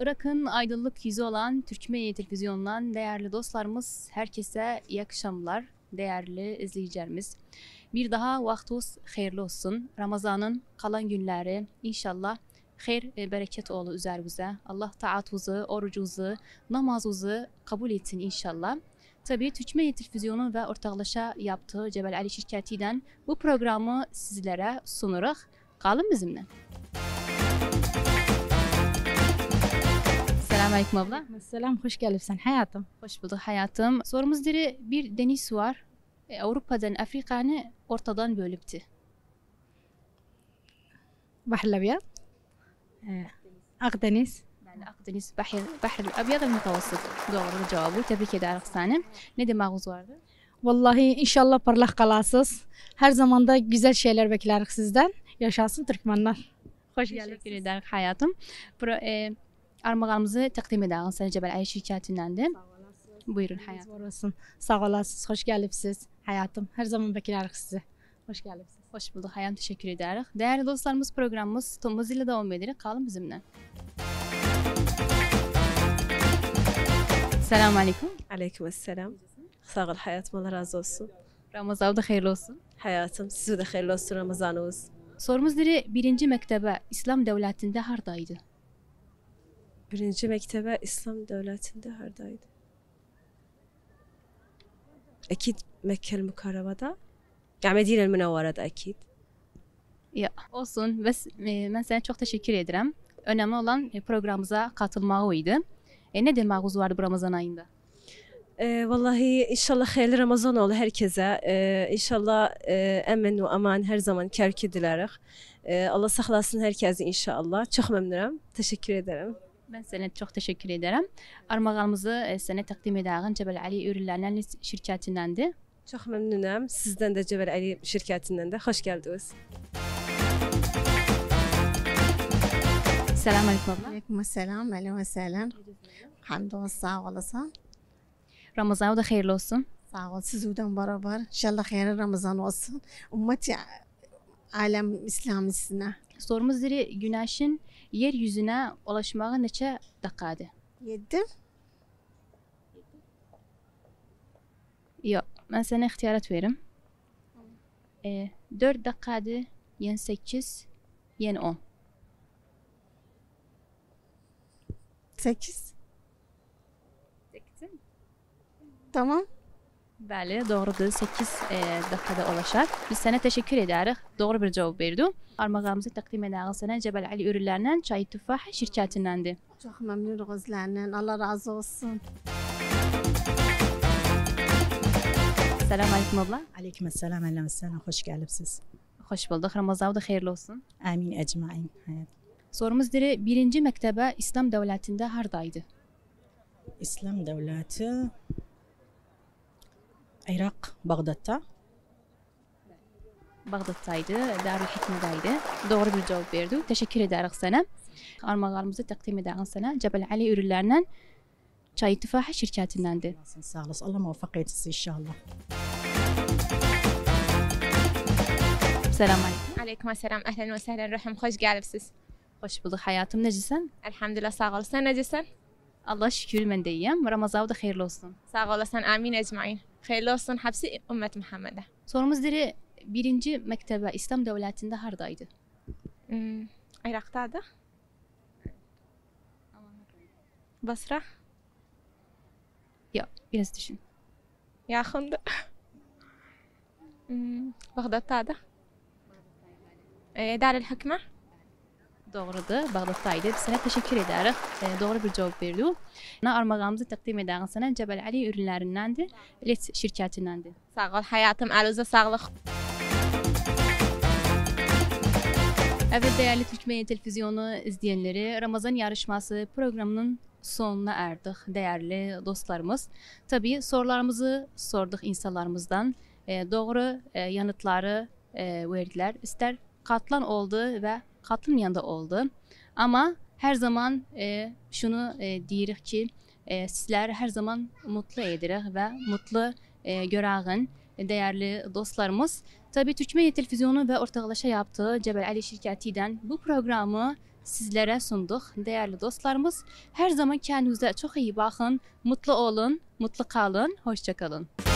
Irak'ın aydınlık yüzü olan Türkmeneli Televizyonu'ndan değerli dostlarımız, herkese iyi akşamlar. Değerli izleyicilerimiz, bir daha vaktiniz hayırlı olsun. Ramazan'ın kalan günleri inşallah hayır ve bereket olur üzerimize. Allah taatınızı, orucunuzu, namazınızı kabul etsin inşallah. Tabii Türkmeneli Televizyonu ve ortaklaşa yaptığı Cebel Ali Şirketi'den bu programı sizlere sunuruz. Kalın bizimle. Selamünaleyküm abla. Selam, hoş gelipsen hayatım. Hoş bulduk hayatım. Sorumuz diri bir deniz var. Avrupa'dan Afrika'nı ortadan bölüpti. Bahri'l-Abiad. Akdeniz. Yani Akdeniz, Bahri'l-Abiad al-Mutavassit. Doğru cevabı. Tebrik ederim sana. Ne demağız vardı? Vallahi inşallah parlak kalasız. Her zaman da güzel şeyler bekleriz sizden. Yaşasın Türkmenler. Hoş geldiniz. Teşekkür ederim hayatım. Armağanımızı takdim ederiz sana Cebel Ali Şirketi'nden de. Buyurun hayatım. Sağ olasınız, hoş geldiniz hayatım. Her zaman bekleriz sizi. Hoş geldiniz. Hoş bulduk hayatım, teşekkür ederiz. Değerli dostlarımız, programımız Tomuz ile devam edelim. Kalın bizimle. Selamünaleyküm. Aleykümselam. Sağ ol hayatım, Allah razı olsun. Ramazan da hayırlı olsun. Hayatım, size de hayırlı olsun Ramazanınız. Sorumuz diri birinci mektebe İslam devletinde hardaydı? Birinci mektebe İslam devletinde hardaydı. Ekid Mekke'l Mukarraba'da. Ya Medine'l Münevvara'da ekid. Ya olsun. Ben sana çok teşekkür ederim. Önemli olan programımıza katılmağıydı. Ne demağız vardı bu Ramazan ayında? Vallahi inşallah hayırlı Ramazan oldu herkese. İnşallah emin ve aman her zaman kerki dilerim. Allah saklasın herkesi inşallah. Çok memnunum. Teşekkür ederim. Ben sana çok teşekkür ederim. Armağanımızı sana takdim ederiz Cebel Ali ürünlerinin şirketinden de. Çok memnunum. Sizden de Cebel Ali şirketinden de. Hoş geldiniz. Selamünaleyküm abla. Aleykümselam. Aleykümselam. Hamdolsun, sağ olasın. Ramazan da hayırlı olsun. Sağ ol. Sizden beraber. İnşallah hayırlı Ramazan olsun. Ümmeti alem İslam'ısına. Sorumuz diri güneşin yeryüzüne ulaşmağa neçe dakikadı? 7. Yok, ben sana ihtiyarat veririm. 4 dakikadı, yen 8, yen 10. 8. 8 mi? Tamam. Bəli, doğrudur. 8 dakikada ulaşar. Biz sana teşekkür ederiz. Doğru bir cevap verdim. Armağanımızı takdim ederiz sana Cebel Ali ürünlerinden, çay tüfahı şirketindendi. Çok memnunum özlerinden. Allah razı olsun. Selamünaleyküm abla. Aleykümselam. Aleykümselam. Hoş geldiniz. Hoş bulduk. Ramazan da hayırlı olsun. Amin ecmain. Sorumuz diri birinci mektebe İslam devletinde hardaydı? İslam devleti Irak, Bağdat'ta. Bağdat'taydı, Dar-ül Hikme'daydı. Doğru bir cevap verdi. Teşekkür ederiz sana. Armağanımızı takdim ederiz sana Cebel Ali ürünlerinden, çay tüfahı şirketindendi. Sağ olasın. Allah muvaffak etsin inşallah. Selamünaleyküm. Aleykümselam. Ehlen ve sehlen ruhum. Hoş geldiniz. Hoş bulduk hayatım. Necisin? Elhamdülillah, sağ olasın. Sen necisin? Allah şükür, ben deyim. Ramazan da hayırlı olsun. Sağ olasın. Amin ecmain. Hayırlı olsun hepsi ümmet Muhammed'e. Sorumuz diri birinci mektebe İslam devletinde hardaydı? Irak'taydı. Basra. Ya biraz düşün. Yakındı. Bağdat'taydı. Dar-ül Hikme. Doğrudur, Bağdat'taydı. Sana teşekkür ederiz. Doğru bir cevap veriyor. Armağanımızı takdim ederiz sana Cebel Ali ürünlerindendi, Let şirketindendi. Sağ ol hayatım, elinize sağlık. Evet değerli Türkmeneli Televizyonu izleyenleri, Ramazan Yarışması programının sonuna erdik değerli dostlarımız. Tabii sorularımızı sorduk insanlarımızdan. Doğru yanıtları verdiler. İster katılan oldu ve katılmayan da oldu. Ama her zaman şunu deyirik ki sizler her zaman mutlu edirik ve mutlu görağın. değerli dostlarımız. Tabii Türkmeneli Televizyonu ve ortaklaşa yaptığı Cebel Ali Şirketi'den bu programı sizlere sunduk. Değerli dostlarımız, her zaman kendinize çok iyi bakın, mutlu olun, mutlu kalın, hoşça kalın.